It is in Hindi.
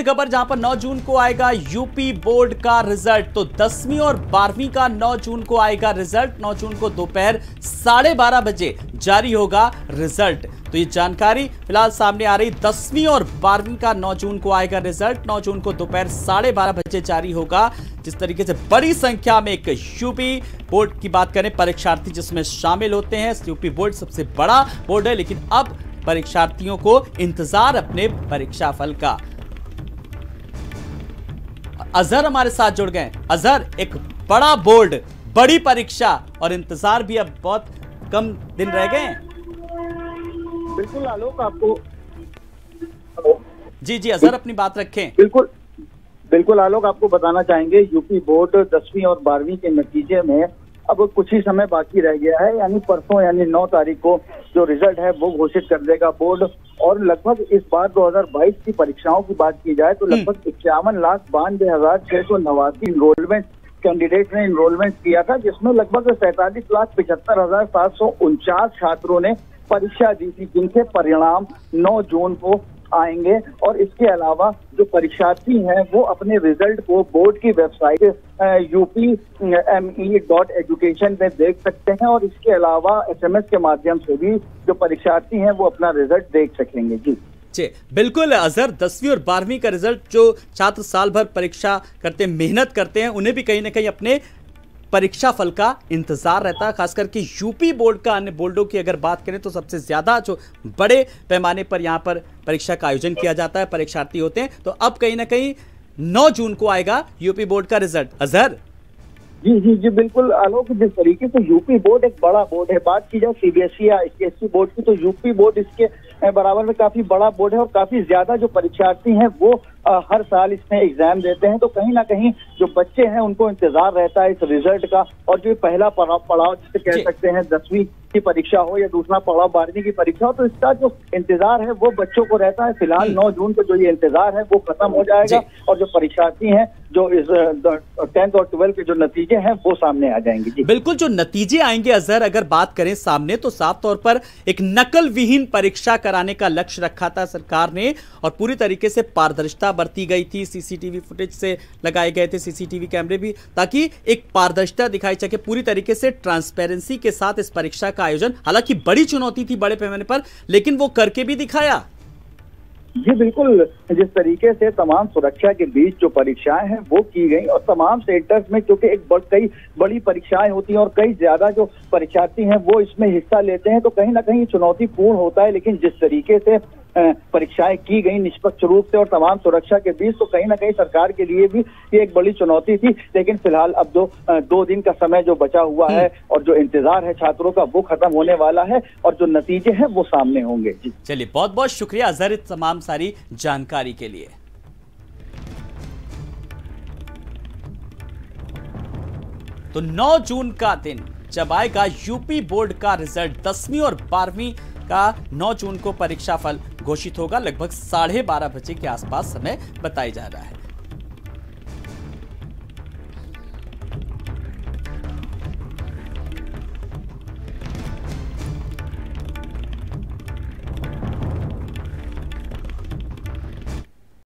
खबर जहां पर 9 जून को आएगा यूपी बोर्ड का रिजल्ट। तो 10वीं और 12वीं का 9 जून को आएगा रिजल्ट। 9 जून को दोपहर 12:30 बजे जारी होगा रिजल्ट। तो ये जानकारी फिलहाल सामने आ रही। 10वीं और 12वीं का 9 जून को आएगा रिजल्ट। 9 जून को दोपहर 12:30 बजे जारी होगा। जिस तरीके से बड़ी संख्या में एक यूपी बोर्ड की बात करें, परीक्षार्थी जिसमें शामिल होते हैं। यूपी बोर्ड सबसे बड़ा बोर्ड है, लेकिन अब परीक्षार्थियों को इंतजार अपने परीक्षा फल का। अजहर हमारे साथ जुड़ गए। अजहर, एक बड़ा बोर्ड, बड़ी परीक्षा और इंतजार भी अब बहुत कम दिन रह गए हैं। बिल्कुल आलोक, आपको जी अजहर अपनी बात रखें। बिल्कुल आलोक, आपको बताना चाहेंगे यूपी बोर्ड 10वीं और 12वीं के नतीजे में अब कुछ ही समय बाकी रह गया है। यानी परसों यानी 9 तारीख को जो रिजल्ट है वो घोषित कर देगा बोर्ड। और लगभग इस बार 2022 की परीक्षाओं की बात की जाए तो लगभग 51,92,689 इनरोलमेंट कैंडिडेट ने इनरोलमेंट किया था, जिसमें लगभग 47,75,749 छात्रों ने परीक्षा दी थी, जिनके परिणाम 9 जून को आएंगे। और इसके अलावा जो परीक्षार्थी हैं वो अपने रिजल्ट को बोर्ड की वेबसाइट upme.education में देख सकते हैं। और इसके अलावा SMS के माध्यम से भी जो परीक्षार्थी हैं वो अपना रिजल्ट देख सकेंगे। जी बिल्कुल अजहर, 10वीं और 12वीं का रिजल्ट, जो छात्र साल भर परीक्षा करते, मेहनत करते हैं, उन्हें भी कहीं ना कहीं अपने परीक्षा फल का इंतजार रहता है। खास करके यूपी बोर्ड का, अन्य बोर्डों की अगर बात करें तो सबसे ज़्यादा जो बड़े पैमाने पर यहाँ पर परीक्षा का आयोजन किया जाता है, परीक्षार्थी होते हैं। तो अब कहीं ना कहीं 9 जून को आएगा यूपी बोर्ड का रिजल्ट। अजहर जी बिल्कुल आलोक, जिस तरीके से यूपी बोर्ड एक बड़ा बोर्ड है, बात की जाए CBSE या HSC बोर्ड की, तो यूपी बोर्ड इसके बराबर में काफी बड़ा बोर्ड है। और काफी ज्यादा जो परीक्षार्थी हैं वो हर साल इसमें एग्जाम देते हैं। तो कहीं ना कहीं जो बच्चे हैं उनको इंतजार रहता है इस रिजल्ट का। और जो पहला पड़ाव जिसे कह सकते हैं 10वीं की परीक्षा हो, या दूसरा पड़ाव 12वीं की परीक्षा हो, तो इसका जो इंतजार है वो बच्चों को रहता है। फिलहाल 9 जून को जो ये इंतजार है वो खत्म हो जाएगा। और जो परीक्षार्थी हैं, जो इस 10th और 12th के जो नतीजे हैं वो सामने आ जाएंगे। जी बिल्कुल, जो नतीजे आएंगे अजहर, अगर बात करें सामने, तो साफ तौर पर एक नकल विहीन परीक्षा कराने का लक्ष्य रखा था सरकार ने, और पूरी तरीके से पारदर्शिता बरती गई थी। CCTV फुटेज से लगाए गए थे CCTV कैमरे भी, ताकि एक पारदर्शिता दिखाई सके। पूरी तरीके से ट्रांसपेरेंसी के साथ इस परीक्षा का आयोजन, हालांकि बड़ी चुनौती थी बड़े पैमाने पर, लेकिन वो करके भी दिखाया। जी बिल्कुल, जिस तरीके से तमाम सुरक्षा के बीच जो परीक्षाएं हैं वो की गई, और तमाम सेक्टर्स में, क्योंकि कई बड़ी परीक्षाएं होती हैं और कई ज्यादा जो परीक्षार्थी हैं वो इसमें हिस्सा लेते हैं, तो कहीं ना कहीं चुनौतीपूर्ण होता है। लेकिन जिस तरीके से परीक्षाएं की गई निष्पक्ष रूप से और तमाम सुरक्षा के बीच, तो कहीं ना कहीं सरकार के लिए भी ये एक बड़ी चुनौती थी। लेकिन फिलहाल अब जो 2 दिन का समय जो बचा हुआ है और जो इंतजार है छात्रों का वो खत्म होने वाला है, और जो नतीजे हैं वो सामने होंगे। जी चलिए, बहुत बहुत शुक्रिया अजहर इस तमाम सारी जानकारी के लिए। तो 9 जून का दिन जब आएगा यूपी बोर्ड का रिजल्ट, 10वीं और 12वीं का 9 जून को परीक्षा फल घोषित होगा। लगभग 12:30 बजे के आसपास समय बताया जा रहा है।